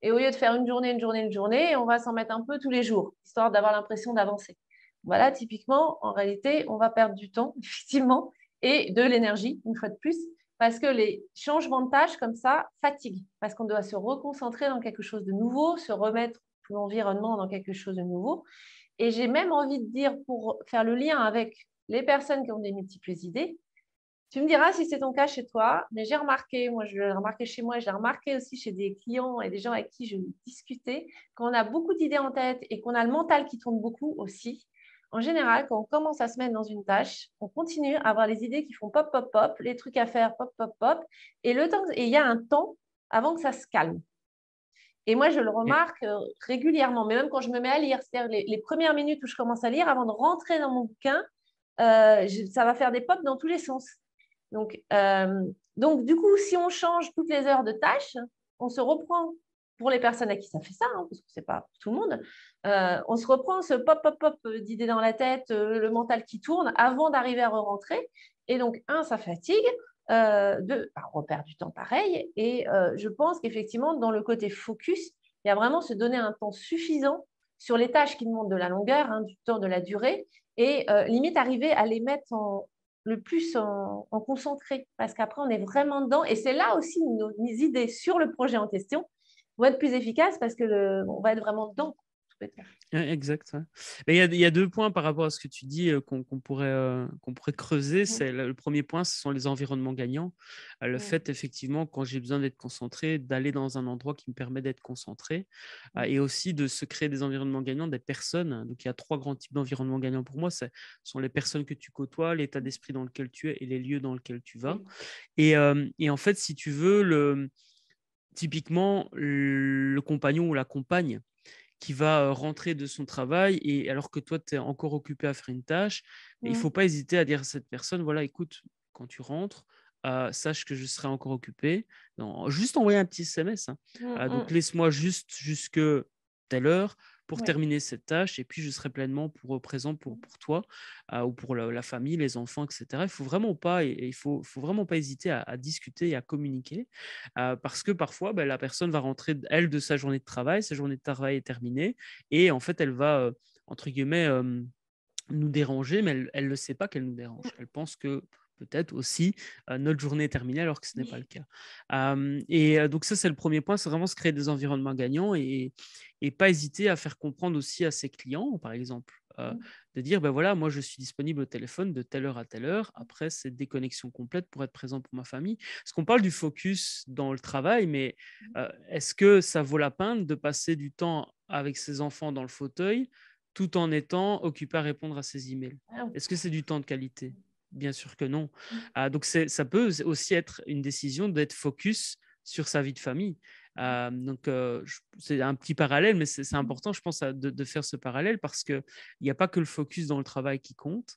Et au lieu de faire une journée, on va s'en mettre un peu tous les jours, histoire d'avoir l'impression d'avancer. Voilà, typiquement, en réalité, on va perdre du temps, effectivement, et de l'énergie, une fois de plus, parce que les changements de tâches comme ça fatiguent, parce qu'on doit se reconcentrer dans quelque chose de nouveau, se remettre l'environnement dans quelque chose de nouveau. Et j'ai même envie de dire, pour faire le lien avec les personnes qui ont des multiples idées, tu me diras si c'est ton cas chez toi, mais j'ai remarqué, moi je l'ai remarqué chez moi, je l'ai remarqué aussi chez des clients et des gens avec qui je discutais, quand on a beaucoup d'idées en tête et qu'on a le mental qui tourne beaucoup aussi, en général, quand on commence à se mettre dans une tâche, on continue à avoir les idées qui font pop, pop, pop, les trucs à faire, pop, pop, pop, et il y a un temps avant que ça se calme. Et moi, je le remarque régulièrement, mais même quand je me mets à lire, c'est-à-dire les premières minutes où je commence à lire, avant de rentrer dans mon bouquin, ça va faire des pops dans tous les sens. Donc, du coup, si on change toutes les heures de tâches, on se reprend, pour les personnes à qui ça fait ça, hein, parce que ce n'est pas tout le monde, on se reprend ce pop, pop, pop d'idées dans la tête, le mental qui tourne avant d'arriver à re-rentrer. Et donc, un, ça fatigue. On repère du temps pareil. Et je pense qu'effectivement, dans le côté focus, il y a vraiment se donner un temps suffisant sur les tâches qui demandent de la longueur, hein, du temps, de la durée, et limite arriver à les mettre le plus en concentré, parce qu'après, on est vraiment dedans. Et c'est là aussi nos idées sur le projet en question vont être plus efficaces, parce qu'on va être vraiment dedans. Exact. Mais il y a 2 points par rapport à ce que tu dis qu'on pourrait creuser. C'est le premier point, ce sont les environnements gagnants. Le fait, effectivement, quand j'ai besoin d'être concentré, d'aller dans un endroit qui me permet d'être concentré, et aussi de se créer des environnements gagnants, des personnes. Donc, il y a 3 grands types d'environnements gagnants pour moi. Ce sont les personnes que tu côtoies, l'état d'esprit dans lequel tu es et les lieux dans lesquels tu vas. Et en fait, si tu veux, typiquement, le compagnon ou la compagne qui va rentrer de son travail, et alors que toi, tu es encore occupé à faire une tâche, il ne faut pas hésiter à dire à cette personne, voilà, écoute, quand tu rentres, sache que je serai encore occupé. Non, juste envoyer un petit SMS. Hein. Donc, laisse-moi juste jusque telle heure pour terminer cette tâche, et puis je serai pleinement présent pour toi, ou pour la famille, les enfants, etc. Il ne faut vraiment pas, hésiter à discuter et à communiquer, parce que parfois, la personne va rentrer, elle, de sa journée de travail, sa journée de travail est terminée, et en fait, elle va, entre guillemets, nous déranger, mais elle ne sait pas qu'elle nous dérange. Elle pense que peut-être aussi notre journée est terminée, alors que ce n'est pas le cas. Donc ça, c'est le premier point, c'est vraiment se créer des environnements gagnants et pas hésiter à faire comprendre aussi à ses clients, par exemple, de dire, voilà, moi, je suis disponible au téléphone de telle heure à telle heure. Après, c'est déconnexion complète pour être présent pour ma famille. Parce qu'on parle du focus dans le travail, mais est-ce que ça vaut la peine de passer du temps avec ses enfants dans le fauteuil tout en étant occupé à répondre à ses emails? Est-ce que c'est du temps de qualité? Bien sûr que non. Donc, ça peut aussi être une décision d'être focus sur sa vie de famille. C'est un petit parallèle, mais c'est important, je pense, de faire ce parallèle, parce qu'il n'y a pas que le focus dans le travail qui compte.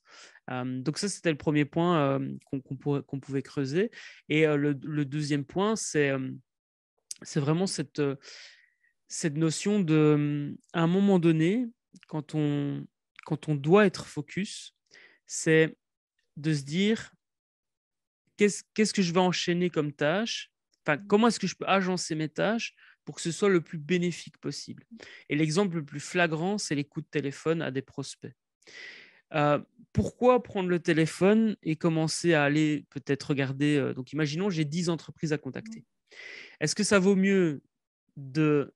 Donc, ça, c'était le premier point qu'on pouvait creuser. Et le deuxième point, c'est vraiment cette notion de, à un moment donné, quand on doit être focus, c'est de se dire qu'est-ce que je vais enchaîner comme tâche, comment est-ce que je peux agencer mes tâches pour que ce soit le plus bénéfique possible. Et l'exemple le plus flagrant, c'est les coups de téléphone à des prospects. Pourquoi prendre le téléphone et commencer à aller peut-être regarder, donc imaginons j'ai 10 entreprises à contacter. Est-ce que ça vaut mieux de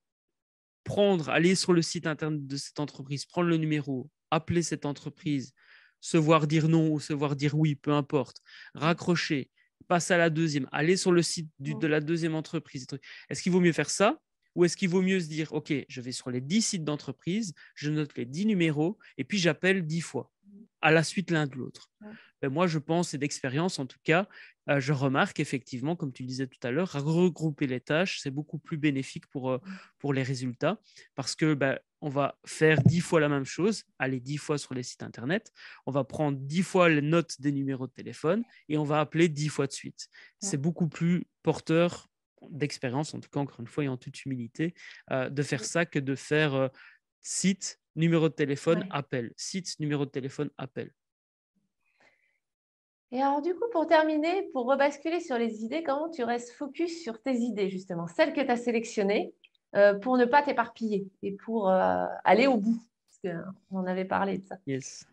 aller sur le site internet de cette entreprise, prendre le numéro, appeler cette entreprise, se voir dire non ou se voir dire oui, peu importe, raccrocher, passer à la deuxième, aller sur le site de la deuxième entreprise. Est-ce qu'il vaut mieux faire ça, ou est-ce qu'il vaut mieux se dire, OK, je vais sur les 10 sites d'entreprise, je note les 10 numéros et puis j'appelle 10 fois, à la suite l'un de l'autre. Moi, je pense, et d'expérience en tout cas, je remarque effectivement, comme tu le disais tout à l'heure, regrouper les tâches, c'est beaucoup plus bénéfique pour les résultats, parce que on va faire 10 fois la même chose, aller 10 fois sur les sites internet, on va prendre 10 fois les notes des numéros de téléphone et on va appeler 10 fois de suite. C'est beaucoup plus porteur d'expérience, en tout cas, encore une fois, et en toute humilité, de faire ça que de faire site, numéro de téléphone, appel, site, numéro de téléphone, appel. Et alors du coup, pour terminer, pour rebasculer sur les idées, comment tu restes focus sur tes idées justement, celles que tu as sélectionnées pour ne pas t'éparpiller et pour aller au bout, parce qu'on en avait parlé de ça. Yes.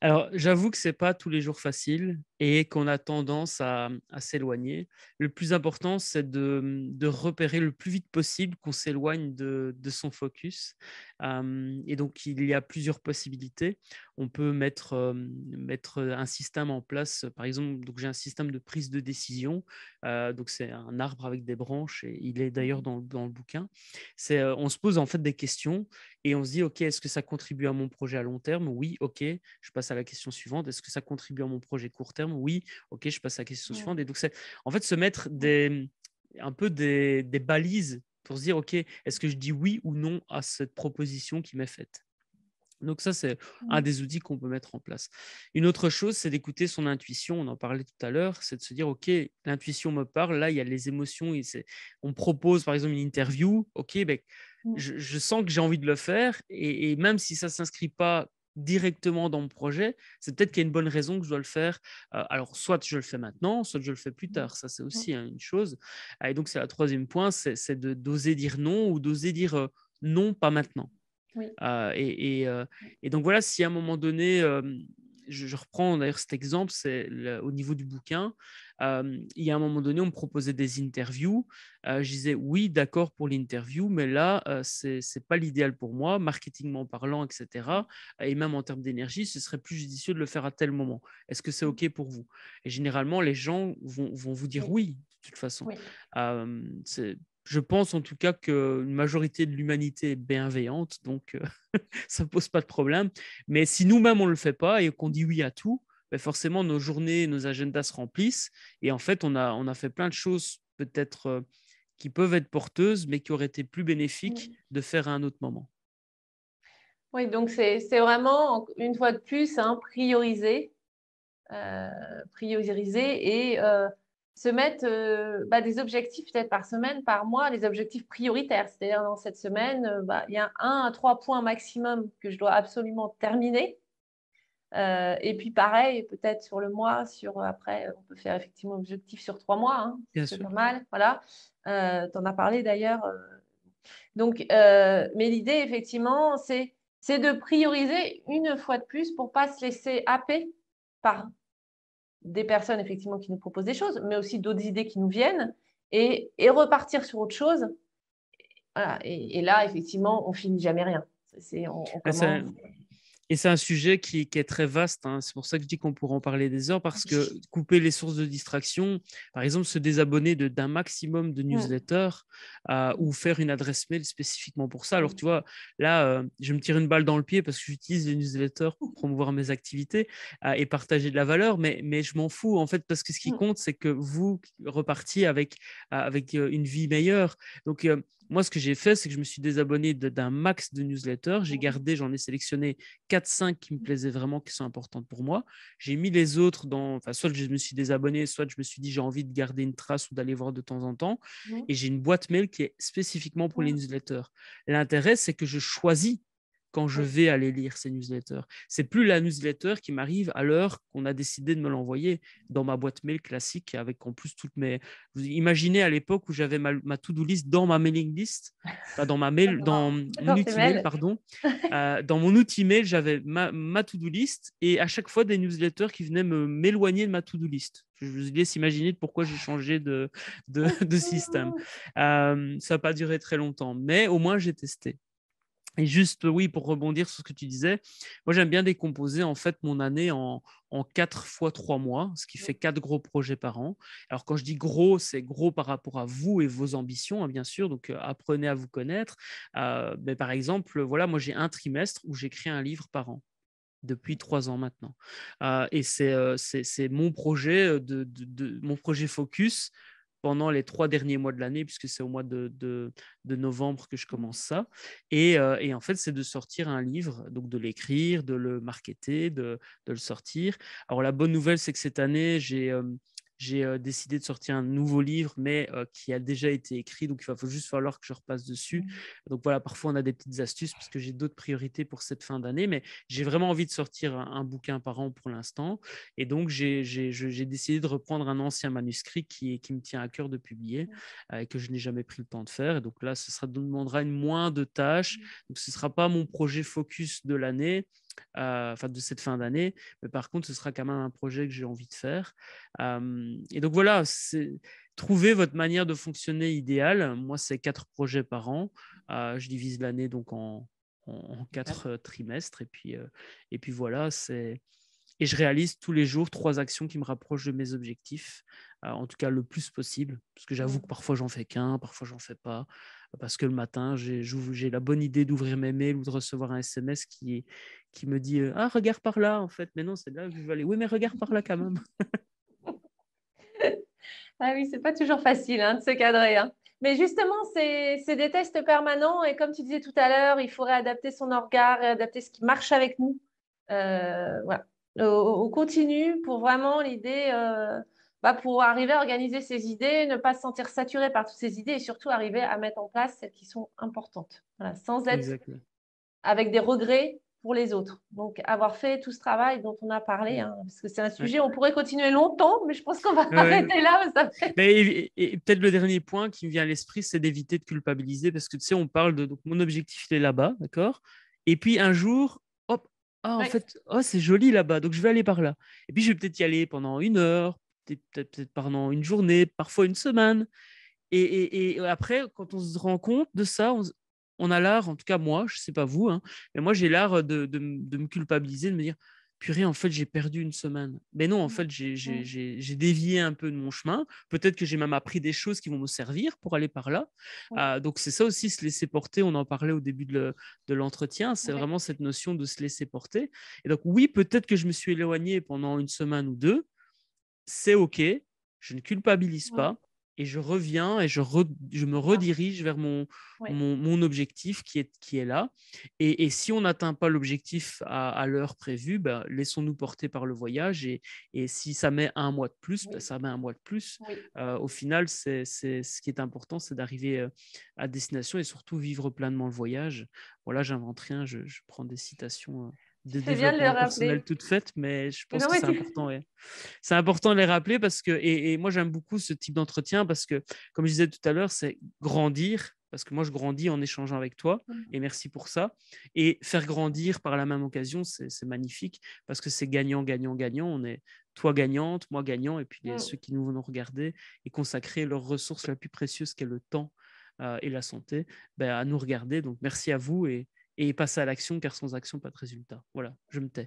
Alors j'avoue que ce n'est pas tous les jours facile et qu'on a tendance à s'éloigner. Le plus important, c'est de repérer le plus vite possible qu'on s'éloigne de son focus. Et donc il y a plusieurs possibilités. On peut mettre un système en place. Par exemple, donc j'ai un système de prise de décision. Donc c'est un arbre avec des branches et il est d'ailleurs dans le bouquin. On se pose en fait des questions et on se dit, ok, est-ce que ça contribue à mon projet à long terme? Oui, ok. Je passe à la question suivante. Est-ce que ça contribue à mon projet court terme? Oui, ok, je passe à la question suivante. Et donc, c'est en fait se mettre des balises pour se dire, ok, est-ce que je dis oui ou non à cette proposition qui m'est faite? Donc ça, c'est un des outils qu'on peut mettre en place. Une autre chose, c'est d'écouter son intuition. On en parlait tout à l'heure, c'est de se dire, ok, l'intuition me parle. Là, il y a les émotions. On me propose, par exemple, une interview. Ok, ben, je sens que j'ai envie de le faire. Et même si ça ne s'inscrit pas directement dans mon projet, c'est peut-être qu'il y a une bonne raison que je dois le faire. Alors, soit je le fais maintenant, soit je le fais plus tard. Ça, c'est aussi une chose. Et donc, c'est le troisième point, c'est d'oser dire non ou d'oser dire non, pas maintenant. Oui. Et donc, voilà, si à un moment donné, je reprends d'ailleurs cet exemple, c'est au niveau du bouquin, il y a un moment donné, on me proposait des interviews. Je disais oui, d'accord pour l'interview, mais là, ce n'est pas l'idéal pour moi, marketingment parlant, etc. Et même en termes d'énergie, ce serait plus judicieux de le faire à tel moment. Est-ce que c'est OK pour vous? Et généralement, les gens vont vous dire oui, de toute façon. Oui. Je pense en tout cas qu'une majorité de l'humanité est bienveillante, donc ça ne pose pas de problème. Mais si nous-mêmes, on ne le fait pas et qu'on dit oui à tout, ben forcément, nos journées, nos agendas se remplissent. Et en fait, on a fait plein de choses peut-être qui peuvent être porteuses, mais qui auraient été plus bénéfiques de faire à un autre moment. Oui, donc c'est vraiment, une fois de plus, prioriser, et... se mettre des objectifs peut-être par semaine, par mois, les objectifs prioritaires. C'est-à-dire dans cette semaine, il y a 1 à 3 points maximum que je dois absolument terminer. Et puis pareil, peut-être sur le mois, après on peut faire effectivement objectif sur 3 mois. C'est pas mal, voilà. Tu en as parlé d'ailleurs. Donc, mais l'idée effectivement, c'est de prioriser une fois de plus pour ne pas se laisser happer par des personnes effectivement qui nous proposent des choses, mais aussi d'autres idées qui nous viennent et repartir sur autre chose. Voilà. Et là, effectivement, on finit jamais rien. Et c'est un sujet qui est très vaste. C'est pour ça que je dis qu'on pourrait en parler des heures, parce que couper les sources de distraction, par exemple, se désabonner d'un maximum de newsletters ou faire une adresse mail spécifiquement pour ça. Alors, tu vois, là, je me tire une balle dans le pied parce que j'utilise les newsletters pour promouvoir mes activités et partager de la valeur, mais je m'en fous, en fait, parce que ce qui compte, c'est que vous repartiez avec une vie meilleure. Donc, moi, ce que j'ai fait, c'est que je me suis désabonné d'un max de newsletters. J'en ai sélectionné 4-5 qui me plaisaient vraiment, qui sont importantes pour moi. J'ai mis les autres soit je me suis désabonné, soit je me suis dit j'ai envie de garder une trace ou d'aller voir de temps en temps. Et j'ai une boîte mail qui est spécifiquement pour les newsletters. L'intérêt, c'est que je choisis quand je vais aller lire ces newsletters. Ce n'est plus la newsletter qui m'arrive à l'heure qu'on a décidé de me l'envoyer dans ma boîte mail classique avec en plus toutes mes… Vous imaginez à l'époque où j'avais ma to-do list dans ma mailing list, dans mon outil mail, j'avais ma to-do list et à chaque fois des newsletters qui venaient m'éloigner de ma to-do list. Je vous laisse imaginer pourquoi j'ai changé de système. Ça n'a pas duré très longtemps, mais au moins j'ai testé. Et juste, oui, pour rebondir sur ce que tu disais, moi, j'aime bien décomposer en fait mon année en 4 fois 3 mois, ce qui fait 4 gros projets par an. Alors, quand je dis gros, c'est gros par rapport à vous et vos ambitions, bien sûr. Donc, apprenez à vous connaître. Mais par exemple, voilà, moi, j'ai un trimestre où j'écris un livre par an depuis 3 ans maintenant. Et c'est mon projet, mon projet focus pendant les 3 derniers mois de l'année, puisque c'est au mois de novembre que je commence ça. Et en fait, c'est de sortir un livre, donc de l'écrire, de le marketer, de le sortir. Alors, la bonne nouvelle, c'est que cette année, J'ai décidé de sortir un nouveau livre, mais qui a déjà été écrit, donc il va juste falloir que je repasse dessus. Donc voilà, parfois on a des petites astuces parce que j'ai d'autres priorités pour cette fin d'année, mais j'ai vraiment envie de sortir un bouquin par an pour l'instant. Et donc j'ai décidé de reprendre un ancien manuscrit qui me tient à cœur de publier et que je n'ai jamais pris le temps de faire. Et donc là, ça demandera moins de tâches. Donc ce ne sera pas mon projet focus de l'année. Enfin de cette fin d'année, mais par contre ce sera quand même un projet que j'ai envie de faire, et donc voilà, trouver votre manière de fonctionner idéale. Moi c'est 4 projets par an, je divise l'année donc en 4 trimestres, et puis voilà, et je réalise tous les jours 3 actions qui me rapprochent de mes objectifs, en tout cas le plus possible, parce que j'avoue que parfois j'en fais qu'un, parfois j'en fais pas, parce que le matin j'ai la bonne idée d'ouvrir mes mails ou de recevoir un SMS qui me dit « Ah, regarde par là en fait, mais non, c'est là que je veux aller. Oui, mais regarde par là quand même. » Ah oui, c'est pas toujours facile de se cadrer, Mais justement, c'est des tests permanents, et comme tu disais tout à l'heure, il faut réadapter son regard, réadapter ce qui marche avec nous. Voilà. Au continu, pour vraiment l'idée, pour arriver à organiser ses idées, ne pas se sentir saturé par toutes ces idées, et surtout arriver à mettre en place celles qui sont importantes, voilà, sans être Exactement. Avec des regrets pour les autres. Donc, avoir fait tout ce travail dont on a parlé, parce que c'est un sujet, on pourrait continuer longtemps, mais je pense qu'on va arrêter là. Et peut-être le dernier point qui me vient à l'esprit, c'est d'éviter de culpabiliser, parce que tu sais, on parle de donc, mon objectif, il est là-bas, d'accord ? Et puis un jour, hop, fait, c'est joli là-bas, donc je vais aller par là. Et puis, je vais peut-être y aller pendant 1 heure, peut-être pendant une journée, parfois une semaine. Et après, quand on se rend compte de ça, on a l'art, en tout cas moi, je ne sais pas vous, mais moi j'ai l'art de me culpabiliser, de me dire « purée, en fait j'ai perdu une semaine ». Mais non, en fait j'ai dévié un peu de mon chemin, peut-être que j'ai même appris des choses qui vont me servir pour aller par là. Donc c'est ça aussi, se laisser porter, on en parlait au début de l'entretien, c'est vraiment cette notion de se laisser porter. Et donc oui, peut-être que je me suis éloigné pendant une semaine ou 2, c'est OK, je ne culpabilise pas. Et je reviens et je me redirige vers mon objectif qui est là. Et si on n'atteint pas l'objectif à l'heure prévue, laissons-nous porter par le voyage. Et si ça met un mois de plus, ça met un mois de plus. Au final, ce qui est important, c'est d'arriver à destination et surtout vivre pleinement le voyage. Voilà, j'invente rien, je prends des citations... de développement personnel toutes faites, mais je pense que c'est important. C'est important de les rappeler parce que, et moi j'aime beaucoup ce type d'entretien parce que, comme je disais tout à l'heure, c'est grandir, parce que moi je grandis en échangeant avec toi, et merci pour ça. Et faire grandir par la même occasion, c'est magnifique parce que c'est gagnant, gagnant, gagnant. On est toi gagnante, moi gagnant, et puis ceux qui nous vont nous regarder et consacrer leur ressource la plus précieuse qu'est le temps et la santé à nous regarder. Donc merci à vous et passer à l'action, car sans action, pas de résultat. Voilà, je me tais.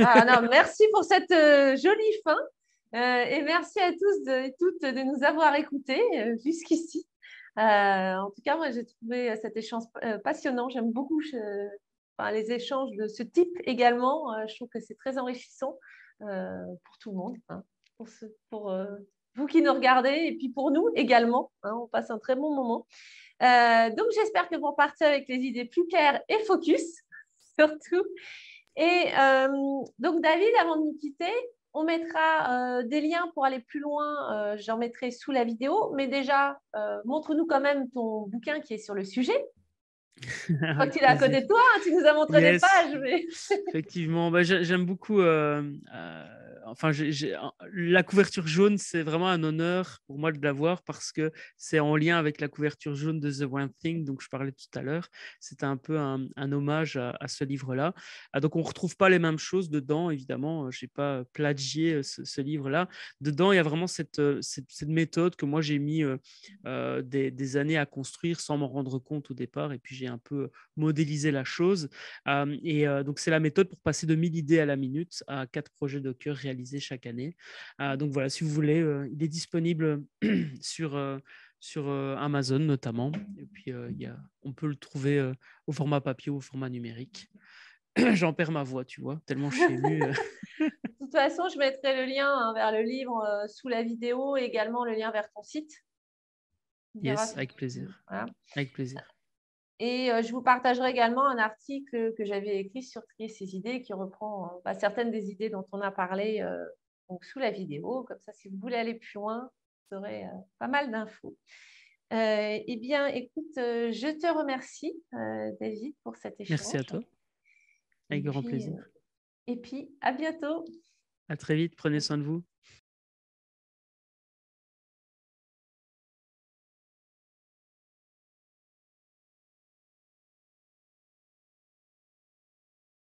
Merci pour cette jolie fin, et merci à tous et toutes de nous avoir écoutés jusqu'ici. En tout cas, moi, j'ai trouvé cet échange passionnant. J'aime beaucoup les échanges de ce type également. Je trouve que c'est très enrichissant pour tout le monde, pour vous qui nous regardez, et puis pour nous également. On passe un très bon moment. Donc, j'espère que vous repartez avec les idées plus claires et focus, surtout. Et donc, David, avant de nous quitter, on mettra des liens pour aller plus loin. J'en mettrai sous la vidéo. Mais déjà, montre-nous quand même ton bouquin qui est sur le sujet. Je crois que tu l'as à côté de toi. Tu nous as montré des pages. Mais... Effectivement. J'aime beaucoup… la couverture jaune, c'est vraiment un honneur pour moi de l'avoir parce que c'est en lien avec la couverture jaune de The One Thing, donc je parlais tout à l'heure. C'était un peu un hommage à ce livre-là. Donc, on ne retrouve pas les mêmes choses dedans, évidemment. Je n'ai pas plagié ce livre-là. Dedans, il y a vraiment cette méthode que moi, j'ai mis des années à construire sans m'en rendre compte au départ. Et puis, j'ai un peu modélisé la chose. Donc, c'est la méthode pour passer de 1000 idées à la minute à 4 projets de cœur réalisés chaque année. Donc voilà, si vous voulez, il est disponible sur Amazon notamment. Et puis, on peut le trouver au format papier ou au format numérique. J'en perds ma voix, tu vois, tellement je suis émue. De toute façon, je mettrai le lien vers le livre sous la vidéo et également le lien vers ton site. Yes, avec plaisir. Voilà. Avec plaisir. Et je vous partagerai également un article que j'avais écrit sur trier ses idées qui reprend certaines des idées dont on a parlé donc sous la vidéo. Comme ça, si vous voulez aller plus loin, vous aurez pas mal d'infos. Eh bien, écoute, je te remercie, David, pour cet échange. Merci à toi. Avec grand plaisir. Et puis, à bientôt. À très vite. Prenez soin de vous.